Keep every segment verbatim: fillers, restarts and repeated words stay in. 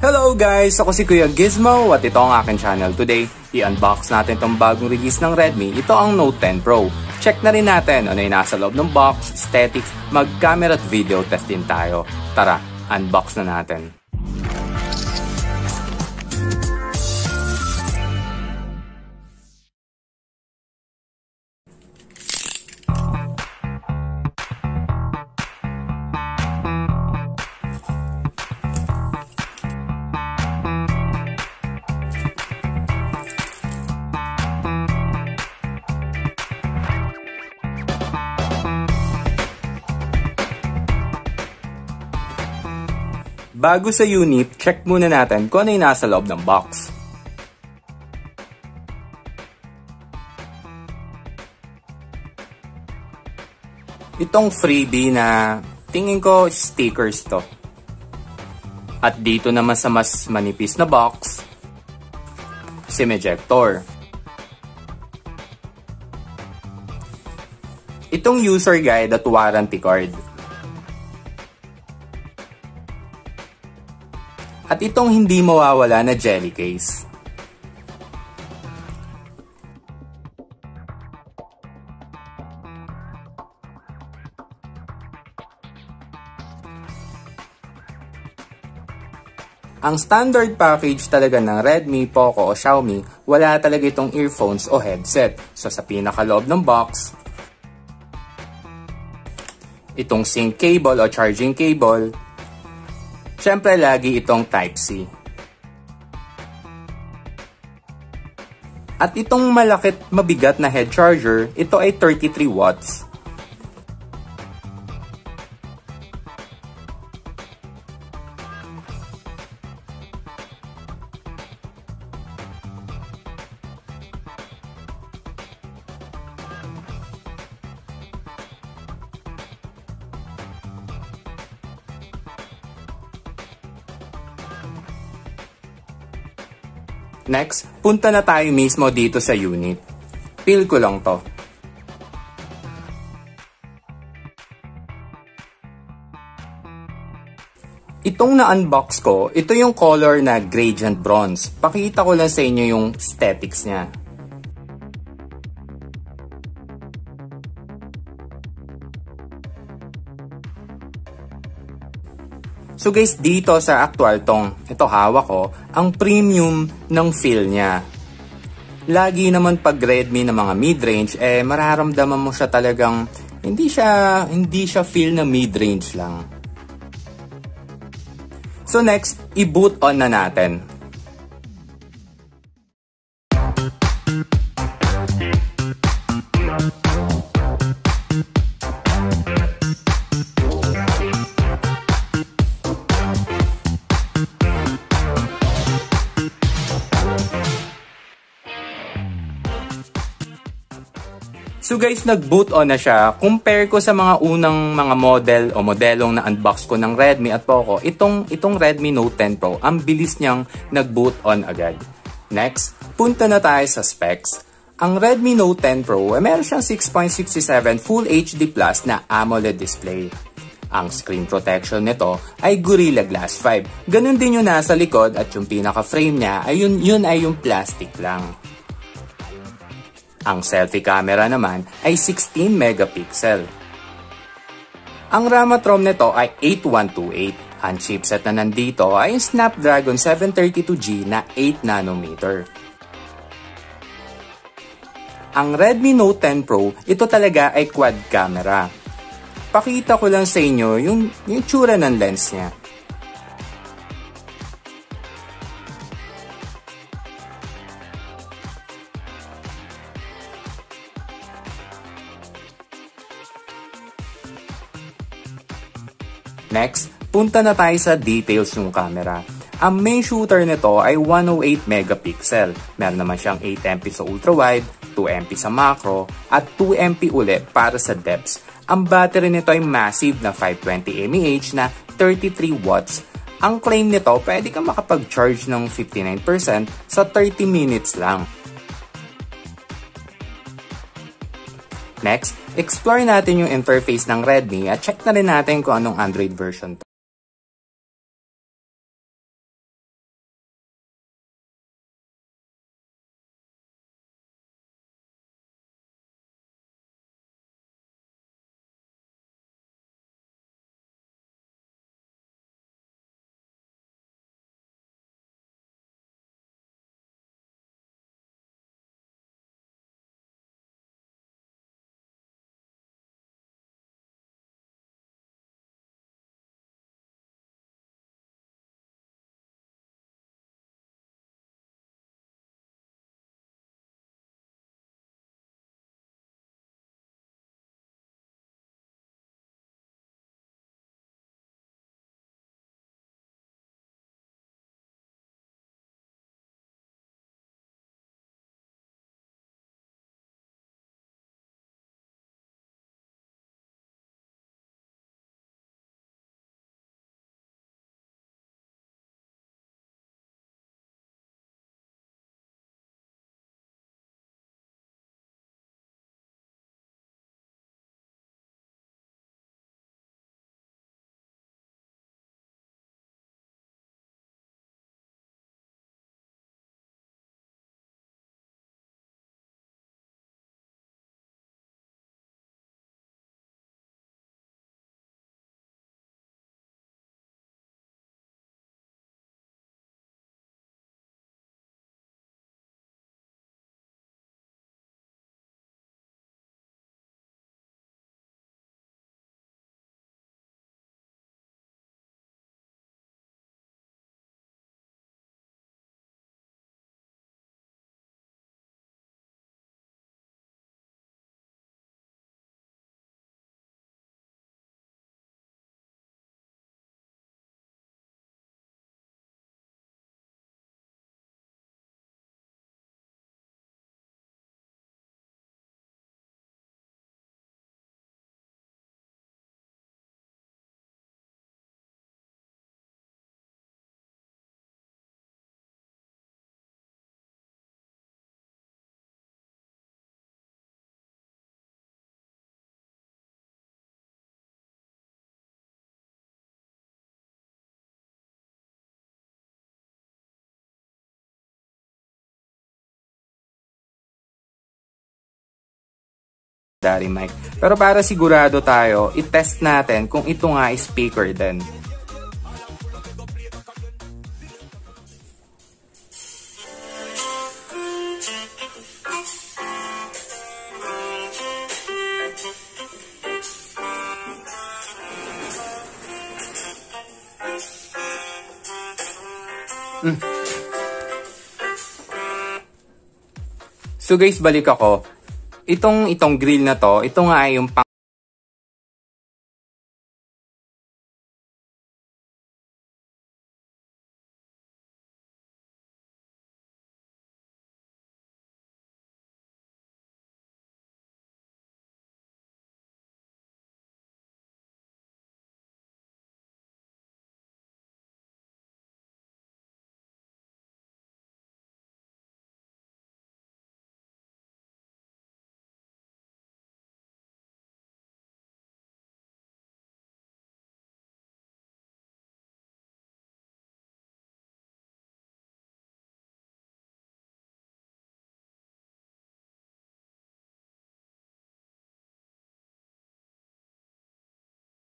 Hello guys! Ako si Kuya Gizmo at ito ang aking channel. Today, i-unbox natin itong bagong release ng Redmi. Ito ang Note ten Pro. Check na rin natin ano yung nasa loob ng box, aesthetics, mag-camera at video test din tayo. Tara, unbox na natin. Bago sa unit, check muna natin kung ano yung nasa loob ng box. Itong freebie na tingin ko stickers to. At dito naman sa mas manipis na box, SIM ejector. Itong user guide at warranty card. At itong hindi mawawala na jelly case. Ang standard package talaga ng Redmi, Poco o Xiaomi, wala talaga itong earphones o headset. So sa pinakaloob ng box, itong sync cable o charging cable. Siyempre, lagi itong Type-C. At itong malakit mabigat na head charger, ito ay thirty-three watts. Next, punta na tayo mismo dito sa unit. Feel ko lang to. Itong na-unbox ko, ito yung color na gradient bronze. Pakita ko lang sa inyo yung aesthetics niya. So guys, dito sa actual tong ito hawak ko, ang premium ng feel niya. Lagi naman pag Redmi na mga mid-range, eh mararamdaman mo siya talagang hindi siya, hindi siya feel na mid-range lang. So next, i-boot on na natin. So guys, nag-boot on na siya. Compare ko sa mga unang mga model o modelong na-unbox ko ng Redmi at Poco, itong, itong Redmi Note ten Pro, ang bilis niyang nag-boot on agad. Next, punta na tayo sa specs. Ang Redmi Note ten Pro, eh, meron siyang six point six seven Full H D plus na AMOLED display. Ang screen protection nito ay Gorilla Glass five. Ganun din yung nasa likod at yung pinaka-frame niya, ay yun, yun ay yung plastic lang. Ang selfie camera naman ay sixteen megapixel. Ang RAM at ROM nito ay eighty-one twenty-eight. Ang chipset na nandito ay Snapdragon seven thirty-two G na eight nanometer. Ang Redmi Note ten Pro, ito talaga ay quad camera. Pakita ko lang sa inyo yung, yung tsura ng lens niya. Next, punta na tayo sa details ng camera. Ang main shooter nito ay one oh eight megapixel. Meron naman siyang eight M P sa ultra-wide, two M P sa macro, at two M P ulit para sa depths. Ang battery nito ay massive na five twenty milliamp hour na thirty-three watts. Ang claim nito, pwede kang makapag-charge ng fifty-nine percent sa thirty minutes lang. Next, explore natin yung interface ng Redmi at check na rin natin kung anong Android version to. Dari mic. Pero para sigurado tayo, i-test natin kung ito nga ay speaker din. Mm. So guys, balik ako. Itong itong grill na to, ito nga ay yung pang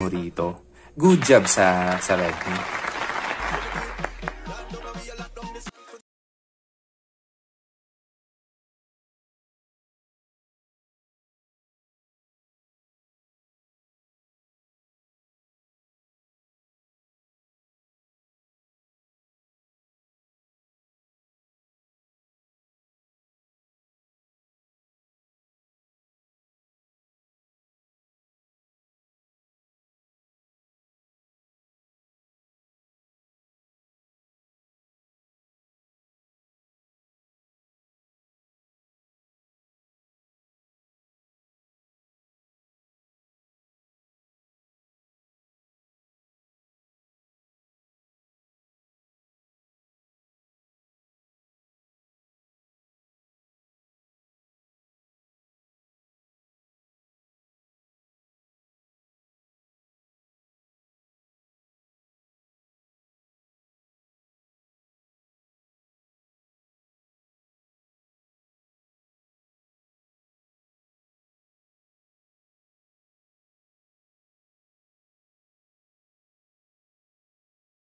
rito. Good job sa sa Redmi.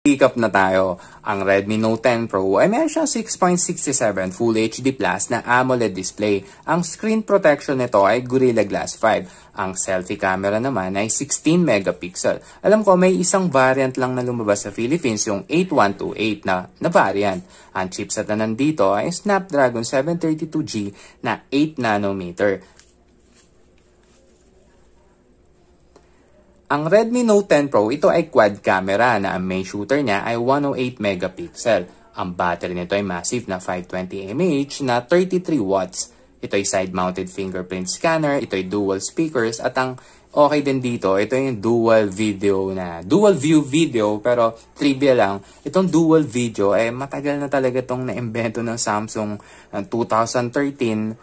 Recap na tayo. Ang Redmi Note ten Pro ay meron siyang six point six seven Full H D Plus na AMOLED display. Ang screen protection nito ay Gorilla Glass five. Ang selfie camera naman ay sixteen megapixel. Alam ko may isang variant lang na lumabas sa Philippines, yung eighty-one twenty-eight na, na variant. Ang chipset na nandito ay Snapdragon seven thirty-two G na eight nanometer. Ang Redmi Note ten Pro, ito ay quad camera na ang main shooter niya ay one oh eight megapixel. Ang battery nito ay massive na five twenty milliamp hour na thirty-three watts. Ito ay side-mounted fingerprint scanner, ito ay dual speakers at ang okay din dito, ito yung dual video na, dual view video pero trivia lang, itong dual video ay eh, matagal na talaga itong naimbento ng Samsung ng two thousand thirteen.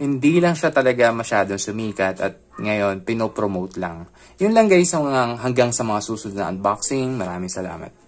Hindi lang siya talaga masyadong sumikat at ngayon pinopromote lang. Yun lang guys hanggang, hanggang sa mga susunod na unboxing. Maraming salamat.